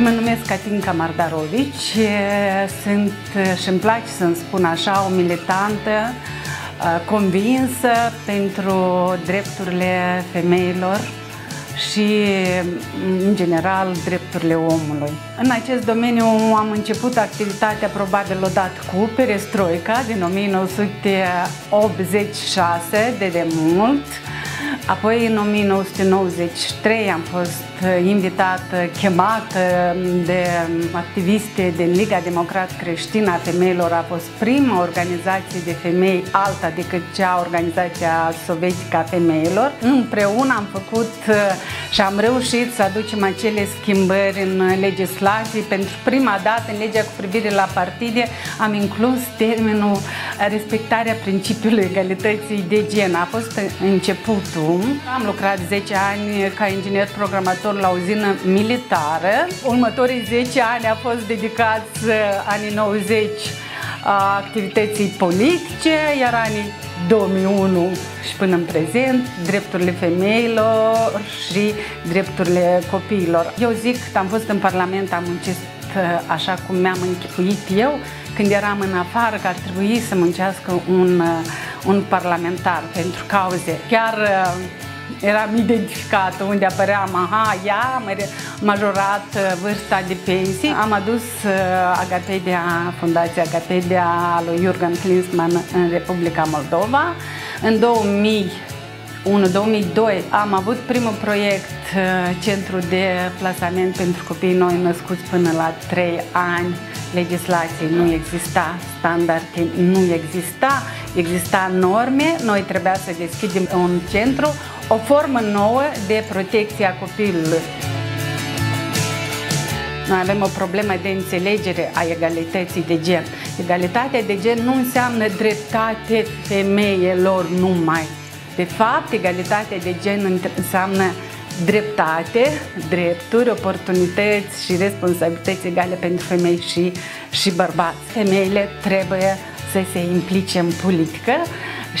Mă numesc Catinca Mardarovici, sunt și îmi place să-mi spun așa, o militantă convinsă pentru drepturile femeilor și, în general, drepturile omului. În acest domeniu am început activitatea probabil odată cu perestroica din 1986, de mult. Apoi, în 1993, am fost invitată, chemată de activiste din Liga Democrată Creștină a Femeilor. A fost prima organizație de femei alta decât cea organizația sovietică a femeilor. Împreună am făcut și am reușit să aducem acele schimbări în legislație. Pentru prima dată, în legea cu privire la partide, am inclus termenul respectarea principiului egalității de gen. A fost începutul. Am lucrat 10 ani ca inginer programator la uzină militară. Următorii 10 ani au fost dedicați anii 90 a activității politice, iar anii 2001 și până în prezent, drepturile femeilor și drepturile copiilor. Eu zic că am fost în Parlament, am muncit așa cum mi-am închipuit eu când eram în afară, că ar trebui să muncească un parlamentar pentru cauze. Chiar eram identificată unde apăream, aha, ea majorat vârsta de pensii. Am adus Agapedia, Fundația Agapedia lui Jürgen Klinsmann în Republica Moldova. În 2001-2002 am avut primul proiect, centru de plasament pentru copii noi născuți până la 3 ani. Legislație nu exista, standarde nu exista, exista norme, noi trebuia să deschidem un centru, o formă nouă de protecție a copilului. Noi avem o problemă de înțelegere a egalității de gen. Egalitatea de gen nu înseamnă dreptate femeilor numai. De fapt, egalitatea de gen înseamnă dreptate, drepturi, oportunități și responsabilități egale pentru femei și bărbați. Femeile trebuie să se implice în politică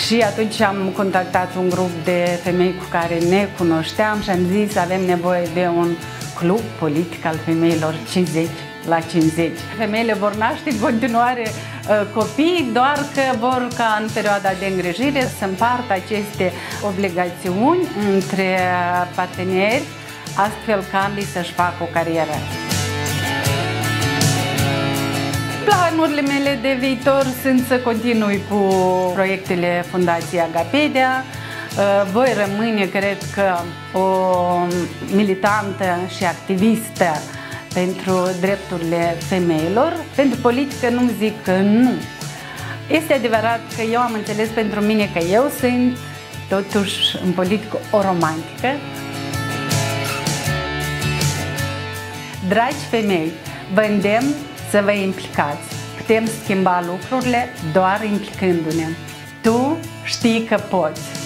și atunci am contactat un grup de femei cu care ne cunoșteam și am zis că avem nevoie de un club politic al femeilor 50 la 50. Femeile vor naște în continuare copii, doar că vor ca în perioada de îngrijire să împartă aceste obligațiuni între parteneri, astfel ca ambii să-și facă o carieră. Planurile mele de viitor sunt să continui cu proiectele Fundației Agapedia. Voi rămâne, cred că, o militantă și activistă pentru drepturile femeilor. Pentru politică nu zic că nu. Este adevărat că eu am înțeles pentru mine că eu sunt totuși în politică o romantică. Dragi femei, vă îndemn să vă implicați. Putem schimba lucrurile doar implicându-ne. Tu știi că poți!